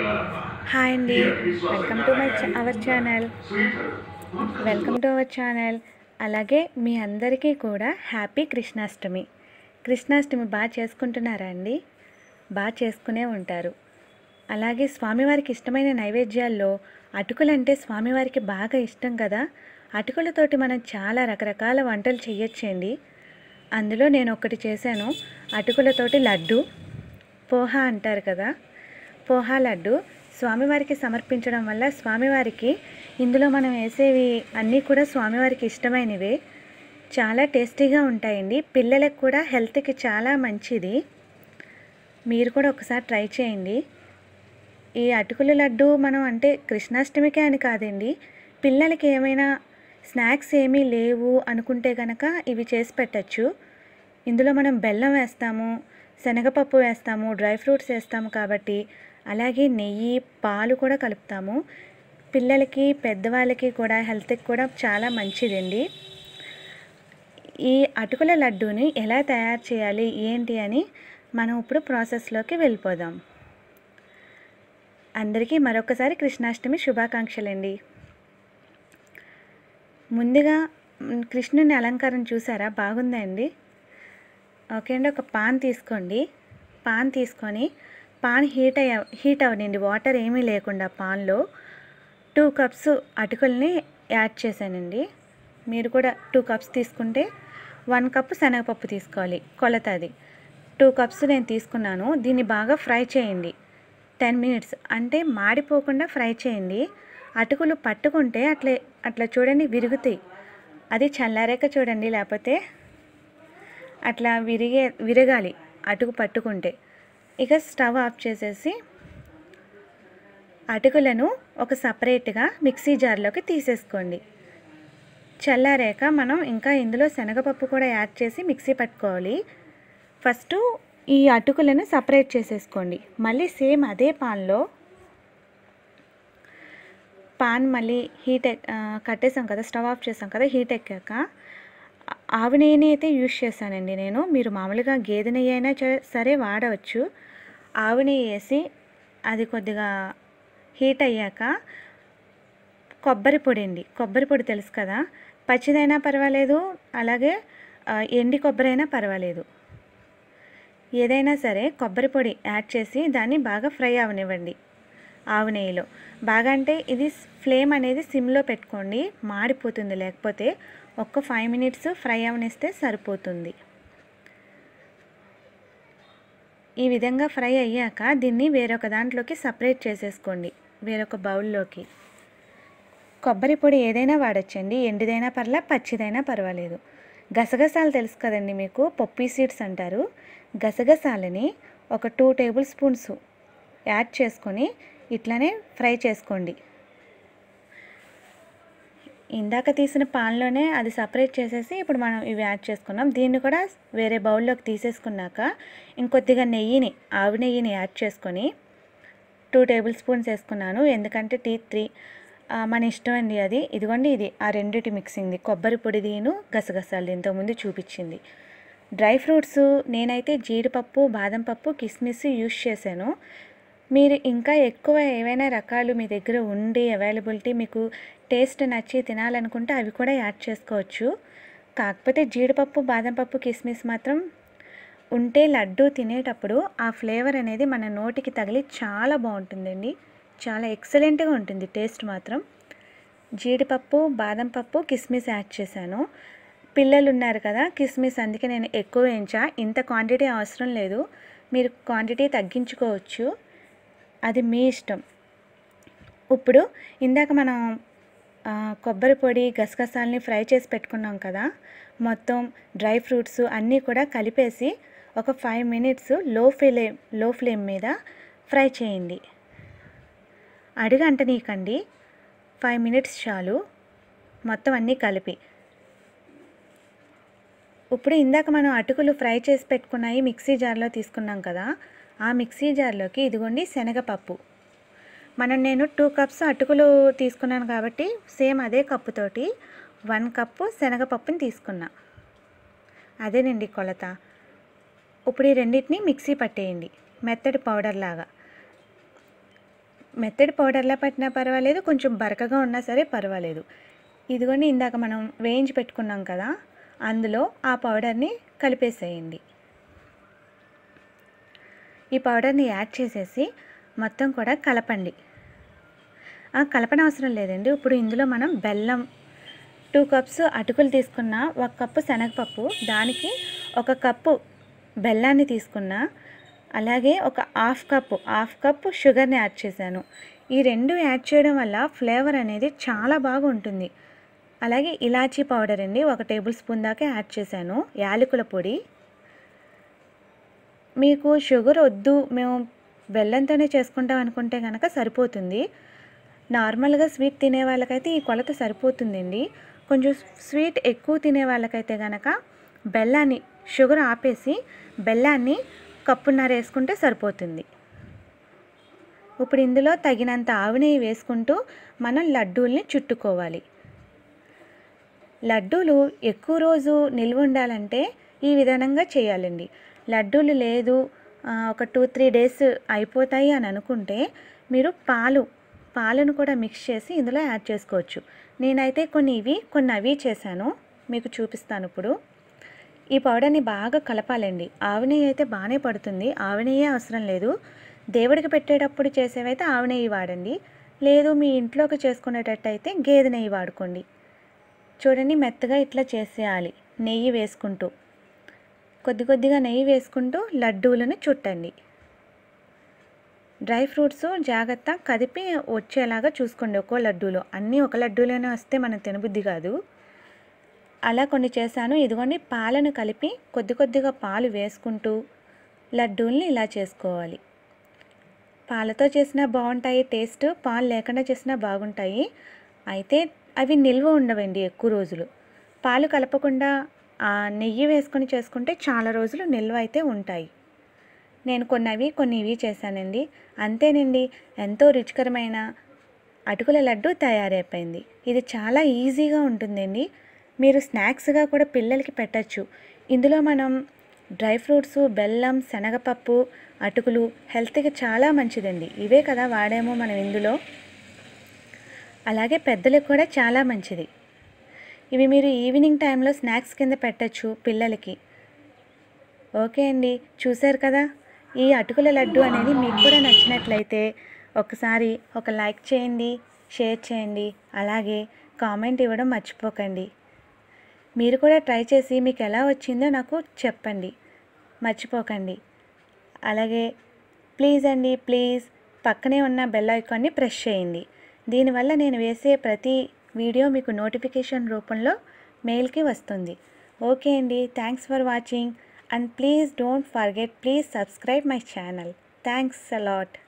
हाय अंडी welcome to our channel అలాగే మీ అందరికీ కూడా హ్యాపీ కృష్ణాష్టమి బాగా చేసుకుంటున్నారా అండి బాగా చేసుకునే ఉంటారు అలాగే స్వామివారికి ఇష్టమైన నైవేద్యాల్లో అటుకులంటే స్వామివారికి బాగా ఇష్టం కదా అటుకులతోటి మనం చాలా రకరకాల వంటలు చేయొచ్చేండి అందులో నేను ఒకటి చేశాను అటుకులతోటి లడ్డు పోహా అంటారు కదా పోహా లడ్డు స్వామివారికి సమర్పించడం వల్ల స్వామివారికి ఇందులో మనం వేసేవి అన్నీ కూడా స్వామివారికి ఇష్టమైనవే చాలా టేస్టీగా ఉంటాయండి పిల్లలకు కూడా హెల్త్ కి చాలా మంచిది మీరు కూడా ఒకసారి ట్రై చేయండి ఈ అటుకుల లడ్డు మనం అంటే కృష్ణాష్టమికే అని కాదండి పిల్లలకు ఏమైనా స్నాక్స్ ఏమీ లేవు అనుకుంటే గనక ఇవి చేసి పెట్టొచ్చు ఇందులో మనం బెల్లం వేస్తాము శనగపప్పు వేస్తాము డ్రై ఫ్రూట్స్ వేస్తాము కాబట్టి అలాగే నెయ్యి పాలు కూడా కలుపుతాము పిల్లలకి పెద్దవాళ్ళకి కూడా హెల్త్ కి కూడా చాలా మంచిదండి ఈ అటుకుల లడ్డూని ఎలా తయారు చేయాలి ఏంటి అని మనం ఇప్పుడు ప్రాసెస్ లోకి వెళ్ళిపోదాం అందరికీ మరొకసారి కృష్ణాష్టమి శుభాకాంక్షలండి ముందుగా కృష్ణుని అలంకారం చూసారా బాగుందండి ఓకే అండి ఒక పాన్ తీసుకోండి పాన్ తీసుకొని పాన్ హీట్ అవనండి వాటర్ ఏమీ లేకుండా పాన్లో 2 కప్స్ అటుకుల్ని యాడ్ చేశానండి మీరు కూడా 2 కప్స్ తీసుకుంటే 1 కప్పు శనగపప్పు తీసుకోవాలి కొలత అది 2 కప్స్ నేను తీసుకున్నాను దీన్ని బాగా ఫ్రై చేయండి 10 మినిట్స్ అంటే మాడిపోకుండా ఫ్రై చేయండి అటుకులు పట్టుకుంటే అట్లా చూడండి విరుగుతాయి అది చల్లారేక చూడండి లేకపోతే అట్లా విరగాలి అటుకు పట్టుకుంటే ఇక స్టవ్ ఆఫ్ చేసేసి అటుకులను ఒక సెపరేట్‌గా మిక్సీ జార్లోకి తీసేసుకోండి చల్లారేక మనం ఇంకా ఇందులో శనగపప్పు కూడా యాడ్ చేసి మిక్సీ పట్టుకోవాలి ఫస్ట్ ఈ అటుకులను సెపరేట్ చేసేసుకోండి మళ్ళీ సేమ్ అదే పాన్లో పాన్ మళ్ళీ హీట్ కట్టేసాం కదా స్టవ్ ఆఫ్ చేసాం కదా హీట్ ఎక్కాక ఆవు నెయ్యిని అయితే యూజ్ చేశానండి నేను మీరు మామూలుగా గేదె నెయ్యి అయినా సరే వాడవచ్చు ఆవు నెయ్యి వేసి అది కొద్దిగా హీట్ అయ్యాక కొబ్బరి పొడి అండి కొబ్బరి పొడి తెలుసు కదా పచ్చిదైనా పర్వాలేదు అలాగే ఎండి కొబ్బరి అయినా పర్వాలేదు ఏదైనా సరే కొబ్బరి పొడి యాడ్ చేసి దాన్ని బాగా ఫ్రై అవనివ్వండి ఆవు నెయ్యిలో బాగా అంటే ఇది ఫ్లేమ్ అనేది సిమ్లో పెట్టుకోండి మాడిపోతుంది లేకపోతే ఒక్క 5 మినిట్స్ ఫ్రై అవనిస్తే సరిపోతుంది ఈ విధంగా ఫ్రై అయ్యాక దీన్ని వేరొక దాంట్లోకి సెపరేట్ చేసేసుకోండి వేరొక బౌల్లోకి కొబ్బరి పొడి ఏదైనా వాడొచ్చండి ఎండిదైనా పర్లా పచ్చిదైనా పర్వాలేదు గసగసాలు తెలుసు కదండి మీకు పప్పీ సీడ్స్ అంటారు గసగసాలని ఒక 2 టేబుల్ స్పూన్స్ యాడ్ చేసుకొని ఇట్లానే ఫ్రై చేసుకోండి ఇందాక తీసిన పాన్లోనే అది సెపరేట్ చేసేసి ఇప్పుడు మనం ఇవి యాడ్ చేసుకున్నాం దీన్ని కూడా వేరే బౌల్లోకి తీసేసుకున్నాక ఇంకొద్దిగా నెయ్యిని ఆవు నెయ్యిని యాడ్ చేసుకొని 2 టేబుల్ స్పూన్స్ వేసుకున్నాను ఎందుకంటే టీ 3 మన ఇష్టం అండి అది ఇదిగోండి ఇది ఆ రెండిటి మిక్సింగ్ది కొబ్బరి పొడిదిను గసగసాలు ఇంతకుముందు చూపించింది డ్రై ఫ్రూట్స్ నేనైతే జీడిపప్పు బాదం పప్పు కిస్మిస్ యూజ్ చేశాను మీరు ఇంకా ఎక్కువ ఏవైనా రకాలు మీ దగ్గర ఉండి అవైలబిలిటీ మీకు టేస్ట్ నచ్చి తినాలనుకుంటే అవి కూడా యాడ్ చేసుకోవచ్చు కాకపోతే జీడిపప్పు బాదం పప్పు కిస్మిస్ మాత్రం ఉంటే లడ్డు తినేటప్పుడు ఆ ఫ్లేవర్ అనేది మన నోటికి తగిలి చాలా బాగుంటుందండి చాలా ఎక్సలెంట్గా ఉంటుంది టేస్ట్ మాత్రం జీడిపప్పు బాదం పప్పు కిస్మిస్ యాడ్ చేశాను పిల్లలు ఉన్నారు కదా కిస్మిస్ అందుకే నేను ఎక్కువ వేయించా ఇంత క్వాంటిటీ అవసరం లేదు మీరు క్వాంటిటీ తగ్గించుకోవచ్చు అది మీ ఇష్టం ఇప్పుడు ఇందాక మనం కొబ్బరి పొడి గసగసాలని ఫ్రై చేసి పెట్టుకున్నాం కదా మొత్తం డ్రై ఫ్రూట్స్ అన్నీ కూడా కలిపేసి ఒక 5 మినిట్స్ లో ఫ్లేమ్ మీద ఫ్రై చేయండి అడుగు అంటనీకండి 5 మినిట్స్ చాలు మొత్తం అన్నీ కలిపి ఇప్పుడు ఇందాక మనం అటుకులు ఫ్రై చేసి పెట్టుకున్నాయి మిక్సీ జార్లో తీసుకున్నాం కదా ఆ మిక్సీ జార్లోకి ఇదిగోండి శనగపప్పు నేను 2 కప్స్ అటుకులు తీసుకున్నాను కాబట్టి సేమ్ అదే కప్పుతోటి 1 కప్పు శనగపప్పుని తీసుకున్నా అదేనండి కొలత ఇప్పుడు ఈ రెండింటిని మిక్సీ పట్టేయండి మెత్తటి పౌడర్ లాగా మెత్తడి పౌడర్లా పట్టినా పర్వాలేదు, కొంచెం బరకగా ఉన్నా సరే పర్వాలేదు. ఇదిగోని ఇందాక మనం వేయించి పెట్టుకున్నాం కదా, అందులో ఆ పౌడర్ని కలిపేసేయండి. ఈ పౌడర్ని యాడ్ చేసేసి మొత్తం కూడా కలపండి. కలపన అవసరం లేదండి. ఇప్పుడు ఇందులో మనం బెల్లం 2 కప్స్ అటుకులు తీసుకున్న, 1 కప్పు శనగపప్పు, దానికి 1 కప్పు బెల్లాన్ని తీసుకున్న, అలాగే ఒక హాఫ్ కప్పు షుగర్ని యాడ్ చేశాను. ఈ రెండు యాడ్ చేయడం వల్ల ఫ్లేవర్ అనేది చాలా బాగుంటుంది. అలాగే ఇలాచీ పౌడర్ అండి, 1 టేబుల్ స్పూన్ దాకా యాడ్ చేశాను, యాలకుల పొడి. మీకు షుగర్ వద్దు, మేము బెల్లంతోనే చేసుకుంటాం అనుకుంటే కనుక సరిపోతుంది. నార్మల్గా స్వీట్ తినే వాళ్ళకైతే ఈ కొలత సరిపోతుందండి. కొంచెం స్వీట్ ఎక్కువ తినే వాళ్ళకైతే కనుక బెల్లాన్ని, షుగర్ ఆపేసి బెల్లాన్ని 1.5 కప్పులు వేసుకుంటే సరిపోతుంది. ఇప్పుడు ఇందులో తగినంత ఆవు నెయ్యి వేసుకుంటూ మనం లడ్డూల్ని చుట్టుకోవాలి. లడ్డూలు ఎక్కువ రోజు నిల్వ ఉండాలంటే ఈ విధానంగా చేయాలండి. లడ్డూలు లేదు, ఒక 2-3 డేస్ అయిపోతాయి అని అనుకుంటే మీరు పాలను కూడా మిక్స్ చేసి ఇందులో యాడ్ చేసుకోవచ్చు. నేనైతే కొన్ని ఇవి, కొన్ని అవి చేశాను, మీకు చూపిస్తాను. ఇప్పుడు ఈ పౌడర్ని బాగా కలపాలండి. ఆవు నెయ్యి అయితే బాగానే పడుతుంది, ఆవు నెయ్యే అవసరం లేదు. దేవుడికి పెట్టేటప్పుడు చేసేవైతే ఆవు నెయ్యి వాడండి, లేదు మీ ఇంట్లోకి చేసుకునేటట్టయితే గేదె నెయ్యి వాడుకోండి. చూడండి, మెత్తగా ఇట్లా చేసేయాలి. నెయ్యి వేసుకుంటూ, కొద్ది కొద్దిగా నెయ్యి వేసుకుంటూ లడ్డూలను చుట్టండి. డ్రై ఫ్రూట్స్ జాగ్రత్త కదిపి వచ్చేలాగా చూసుకోండి. ఒక్కో లడ్డూలో అన్నీ ఒక లడ్డూలోనే వస్తే మనం తినబుద్ధి కాదు. అలా కొన్ని చేశాను. ఇదిగోండి, పాలను కలిపి కొద్ది కొద్దిగా పాలు వేసుకుంటూ లడ్డూల్ని ఇలా చేసుకోవాలి. పాలతో చేసినా బాగుంటాయి టేస్ట్, పాలు లేకుండా చేసినా బాగుంటాయి. అయితే అవి నిల్వ ఉండవండి ఎక్కువ రోజులు. పాలు కలపకుండా నెయ్యి వేసుకొని చేసుకుంటే చాలా రోజులు నిల్వ అయితే ఉంటాయి. నేను కొన్ని ఇవి చేశానండి. అంతేనండి, ఎంతో రుచికరమైన అటుకుల లడ్డు తయారైపోయింది. ఇది చాలా ఈజీగా ఉంటుందండి. మీరు స్నాక్స్గా కూడా పిల్లలకి పెట్టచ్చు. ఇందులో మనం డ్రై ఫ్రూట్స్, బెల్లం, శనగపప్పు, అటుకులు హెల్త్కి చాలా మంచిదండి. ఇవే కదా వాడేమో మనం ఇందులో. అలాగే పెద్దలకు కూడా చాలా మంచిది. ఇవి మీరు ఈవినింగ్ టైంలో స్నాక్స్ కింద పెట్టచ్చు పిల్లలకి. ఓకే అండి, చూశారు కదా ఈ అటుకుల లడ్డు అనేది. మీకు కూడా నచ్చినట్లయితే ఒకసారి ఒక లైక్ చేయండి, షేర్ చేయండి, అలాగే కామెంట్ ఇవ్వడం మర్చిపోకండి. మీరు కూడా ట్రై చేసి మీకు ఎలా వచ్చిందో నాకు చెప్పండి, మర్చిపోకండి. అలాగే ప్లీజ్ అండి, ప్లీజ్ పక్కనే ఉన్న బెల్ ఐకాన్ని ప్రెస్ చేయండి. దీనివల్ల నేను వేసే ప్రతి వీడియో మీకు నోటిఫికేషన్ రూపంలో మెయిల్కి వస్తుంది. ఓకే అండి, thanks for watching, and please don't forget, please subscribe my channel. Thanks a lot.